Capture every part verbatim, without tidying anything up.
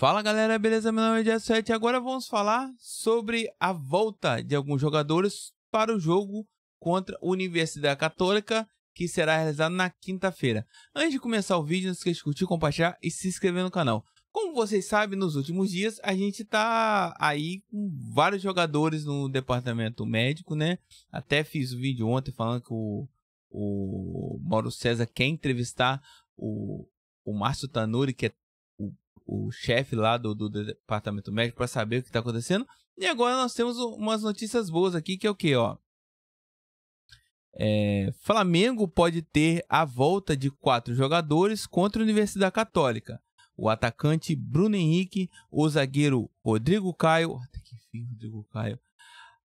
Fala galera, beleza? Meu nome é Jef Sueth e agora vamos falar sobre a volta de alguns jogadores para o jogo contra a Universidade Católica, que será realizado na quinta-feira. Antes de começar o vídeo, não esqueça de curtir, compartilhar e se inscrever no canal. Como vocês sabem, nos últimos dias a gente tá aí com vários jogadores no departamento médico, né? Até fiz um vídeo ontem falando que o, o Mauro César quer entrevistar o, o Márcio Tanuri, que é o chefe lá do, do departamento médico, para saber o que está acontecendo. E agora nós temos umas notícias boas aqui, que é o que? Ó, é, Flamengo pode ter a volta de quatro jogadores contra a Universidade Católica. O atacante Bruno Henrique, o zagueiro Rodrigo Caio, até que enfim, Rodrigo Caio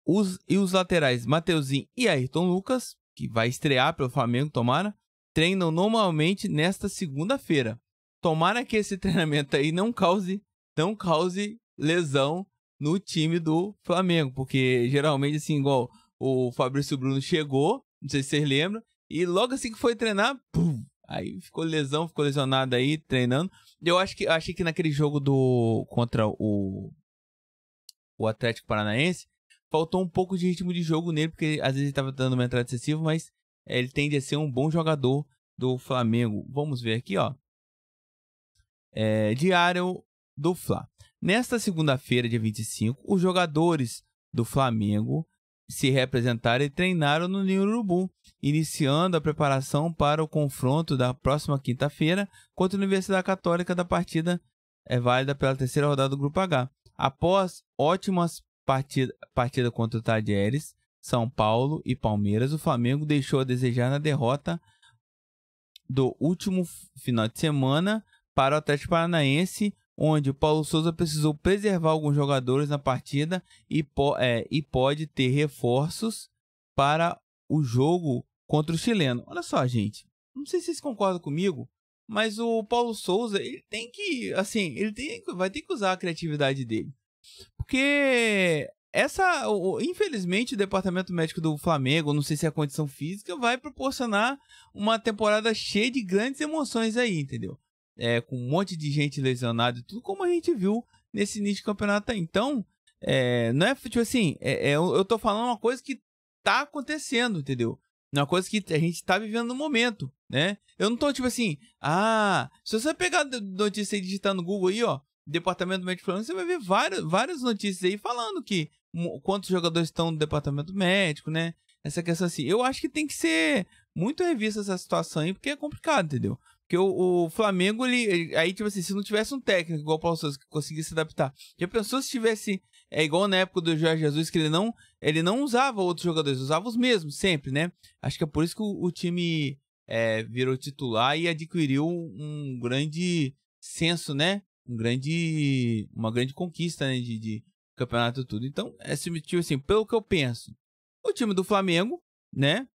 os, e os laterais Matheuzinho e Ayrton Lucas, que vai estrear pelo Flamengo, tomara, treinam normalmente nesta segunda-feira. Tomara que esse treinamento aí não cause, não cause lesão no time do Flamengo. Porque geralmente, assim, igual o Fabrício Bruno chegou, não sei se vocês lembram, e logo assim que foi treinar, pum, aí ficou lesão, ficou lesionado aí, treinando. Eu acho que, achei que naquele jogo do contra o, o Atlético Paranaense, faltou um pouco de ritmo de jogo nele, porque às vezes ele estava dando uma entrada excessiva, mas ele tende a ser um bom jogador do Flamengo. Vamos ver aqui, ó. É, diário do Fla. Nesta segunda-feira, dia vinte e cinco, os jogadores do Flamengo se representaram e treinaram no Ninho do Urubu, iniciando a preparação para o confronto da próxima quinta-feira contra a Universidade Católica, da partida é válida pela terceira rodada do Grupo H. Após ótimas partidas partida contra o Tadieres, São Paulo e Palmeiras, o Flamengo deixou a desejar na derrota do último final de semana para o Atlético Paranaense, onde o Paulo Sousa precisou preservar alguns jogadores na partida e, po é, e pode ter reforços para o jogo contra o chileno. Olha só, gente, não sei se vocês concordam comigo, mas o Paulo Sousa, ele tem que, assim, ele tem, vai ter que usar a criatividade dele, porque essa, infelizmente, o departamento médico do Flamengo, não sei se é a condição física, vai proporcionar uma temporada cheia de grandes emoções aí, entendeu? É, com um monte de gente lesionada e tudo, como a gente viu nesse início de campeonato. Então, é, não é tipo assim, é, é, eu tô falando uma coisa que tá acontecendo, entendeu? Uma coisa que a gente tá vivendo no momento, né? Eu não tô tipo assim, ah, se você pegar notícia e digitar no Google aí, ó, departamento médico falando, você vai ver várias, várias notícias aí falando que quantos jogadores estão no departamento médico, né? Essa questão assim, eu acho que tem que ser muito revista essa situação aí, porque é complicado, entendeu? Porque o, o Flamengo, ele, ele, aí, tipo assim, se não tivesse um técnico igual o Paulo Sousa, que conseguisse se adaptar. Já pensou se tivesse, é igual na época do Jorge Jesus, que ele não, ele não usava outros jogadores, usava os mesmos, sempre, né? Acho que é por isso que o, o time é, virou titular e adquiriu um grande senso, né? Um grande, uma grande conquista, né? De, de campeonato e tudo. Então, é tipo assim, pelo que eu penso, o time do Flamengo, né?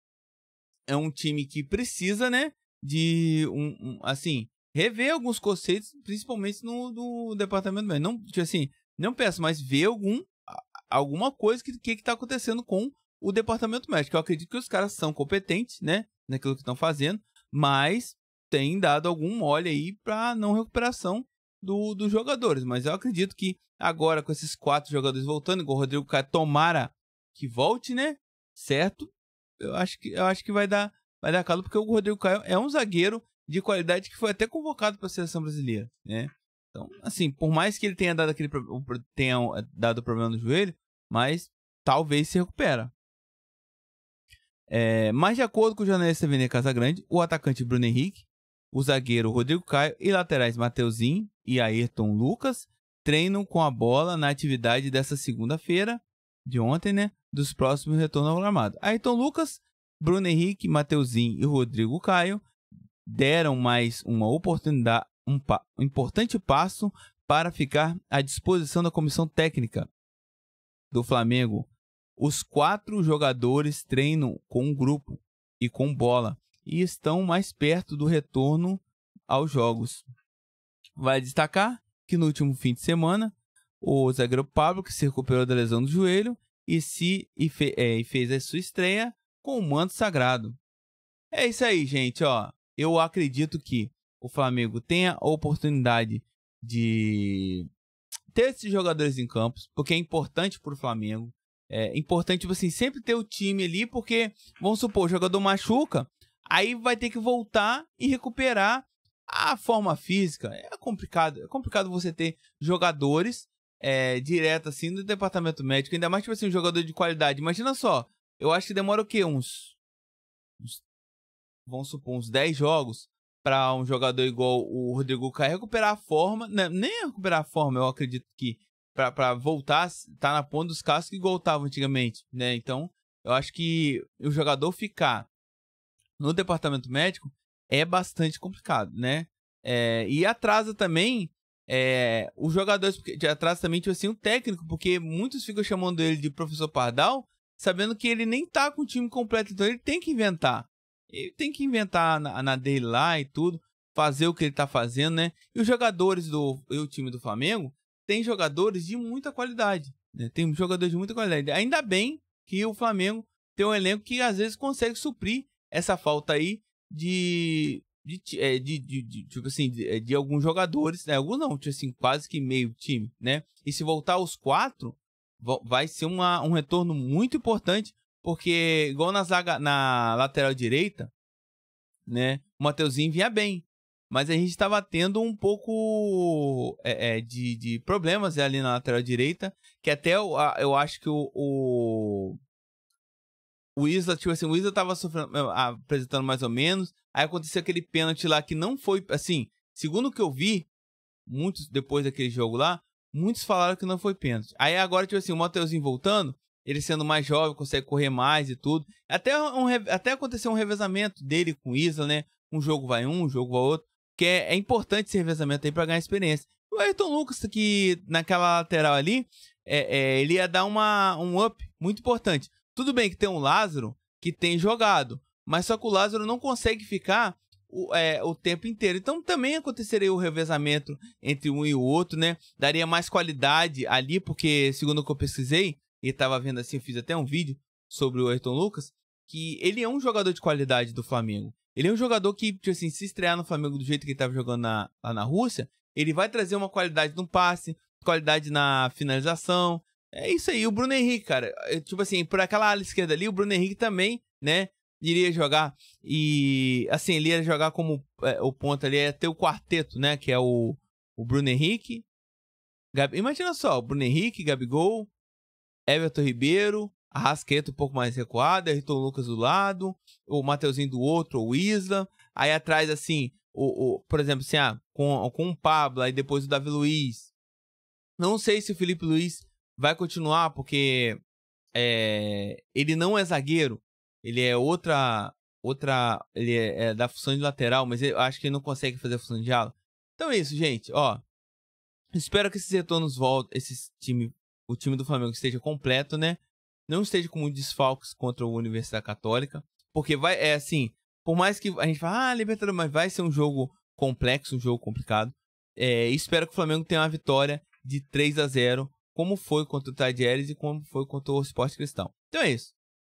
É um time que precisa, né? De um, um assim, rever alguns conceitos, principalmente no do departamento médico. Não, tipo assim, não peço, mas ver algum, alguma coisa que que está acontecendo com o departamento médico. Eu acredito que os caras são competentes, né, naquilo que estão fazendo, mas tem dado algum mole aí para não recuperação do, dos jogadores. Mas eu acredito que agora, com esses quatro jogadores voltando, igual o Rodrigo Caio, tomara que volte, né, certo? Eu acho que, eu acho que vai dar. Vai dar calor, porque o Rodrigo Caio é um zagueiro de qualidade que foi até convocado para a Seleção Brasileira, né? Então, assim, por mais que ele tenha dado aquele tenha dado problema no joelho, mas talvez se recupera. É, mas de acordo com o jornalista Venê Casagrande, o atacante Bruno Henrique, o zagueiro Rodrigo Caio e laterais Matheuzinho e Ayrton Lucas treinam com a bola na atividade dessa segunda-feira, de ontem, né? Dos próximos retornos ao gramado. Ayrton Lucas, Bruno Henrique, Matheuzinho e Rodrigo Caio deram mais uma oportunidade, um, pa, um importante passo para ficar à disposição da comissão técnica do Flamengo. Os quatro jogadores treinam com grupo e com bola e estão mais perto do retorno aos jogos. Vale destacar que no último fim de semana, o zagueiro Pablo, que se recuperou da lesão do joelho e, se, e, fe, é, e fez a sua estreia com o manto sagrado. É isso aí, gente, ó. Eu acredito que o Flamengo tenha a oportunidade de ter esses jogadores em campos, porque é importante para o Flamengo. É importante, tipo assim, sempre ter o time ali, porque, vamos supor, o jogador machuca, aí vai ter que voltar e recuperar a forma física. É complicado, é complicado você ter jogadores é, direto, assim, do departamento médico, ainda mais, tipo assim, um jogador de qualidade. Imagina só, eu acho que demora o quê? Uns, uns vamos supor, uns dez jogos para um jogador igual o Rodrigo Caio recuperar a forma, né? Nem recuperar a forma, eu acredito que para voltar, tá na ponta dos cascos que voltava antigamente, né? Então, eu acho que o jogador ficar no departamento médico é bastante complicado, né? É, e atrasa também é, os jogadores, porque atrasa também, tipo assim, o técnico, porque muitos ficam chamando ele de professor Pardal, sabendo que ele nem tá com o time completo, então ele tem que inventar. Ele tem que inventar na, na dele lá e tudo, fazer o que ele tá fazendo, né? E os jogadores do e o time do Flamengo tem jogadores de muita qualidade, né? Tem jogadores de muita qualidade. Ainda bem que o Flamengo tem um elenco que às vezes consegue suprir essa falta aí de de, de, de, de, de tipo assim de, de alguns jogadores, né? Alguns não, tipo assim, quase que meio time, né? E se voltar aos quatro, vai ser uma, um retorno muito importante, porque igual na zaga, na lateral direita, né? O Matheuzinho vinha bem. Mas a gente estava tendo um pouco é, é, de, de problemas ali na lateral direita, que até eu, eu acho que o, o, o Isla, tipo assim, o Isla estava apresentando mais ou menos, aí aconteceu aquele pênalti lá que não foi, assim, segundo o que eu vi, muitos depois daquele jogo lá, muitos falaram que não foi pênalti. Aí agora, tipo assim, o Matheuzinho voltando, ele sendo mais jovem, consegue correr mais e tudo, até, um, até aconteceu um revezamento dele com o Isla, né? Um jogo vai um, um jogo vai outro. Que é, é importante esse revezamento aí pra ganhar experiência. O Ayrton Lucas, que naquela lateral ali, é, é, ele ia dar uma, um up muito importante. Tudo bem que tem um Lázaro que tem jogado, mas só que o Lázaro não consegue ficar o, é, o tempo inteiro. Então também aconteceria o revezamento entre um e o outro, né? Daria mais qualidade ali, porque segundo o que eu pesquisei, e tava vendo assim, eu fiz até um vídeo sobre o Ayrton Lucas, que ele é um jogador de qualidade do Flamengo. Ele é um jogador que, tipo assim, se estrear no Flamengo do jeito que ele estava jogando na, lá na Rússia, ele vai trazer uma qualidade no passe, qualidade na finalização. É isso aí. O Bruno Henrique, cara, é, tipo assim, por aquela ala esquerda ali, o Bruno Henrique também, né, iria jogar. E, assim, ele ia jogar como é, o ponto ali, ia ter o quarteto, né, que é o, o Bruno Henrique. Gabi, imagina só, Bruno Henrique, Gabigol, Everton Ribeiro, Arrascaeta um pouco mais recuada, Ayrton Lucas do lado, o Matheuzinho do outro, o Isla. Aí atrás, assim, o, o, por exemplo, assim, ah, com, com o Pablo, aí depois o David Luiz. Não sei se o Filipe Luís vai continuar, porque é, ele não é zagueiro. Ele é outra... outra ele é, é da função de lateral, mas eu acho que ele não consegue fazer a função de ala. Então é isso, gente. Ó, espero que esses retornos voltem, esse time, o time do Flamengo esteja completo, né? Não esteja com muitos desfalques contra a Universidade Católica, porque vai, é assim, por mais que a gente fale, ah, Libertadores, mas vai ser um jogo complexo, um jogo complicado. É, espero que o Flamengo tenha uma vitória de três a zero, como foi contra o Tadieres e como foi contra o Sport Cristão. Então é isso.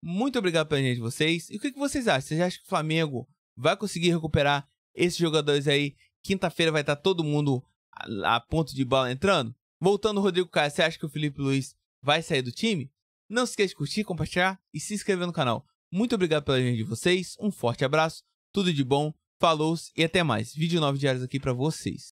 Muito obrigado pela gente de vocês. E o que vocês acham? Vocês acham que o Flamengo vai conseguir recuperar esses jogadores aí? Quinta-feira vai estar todo mundo a, a ponto de bala entrando? Voltando o Rodrigo Caio, você acha que o Filipe Luís vai sair do time? Não se esqueça de curtir, compartilhar e se inscrever no canal. Muito obrigado pela gente de vocês, um forte abraço, tudo de bom, falou e até mais. Vídeo novo diários aqui pra vocês.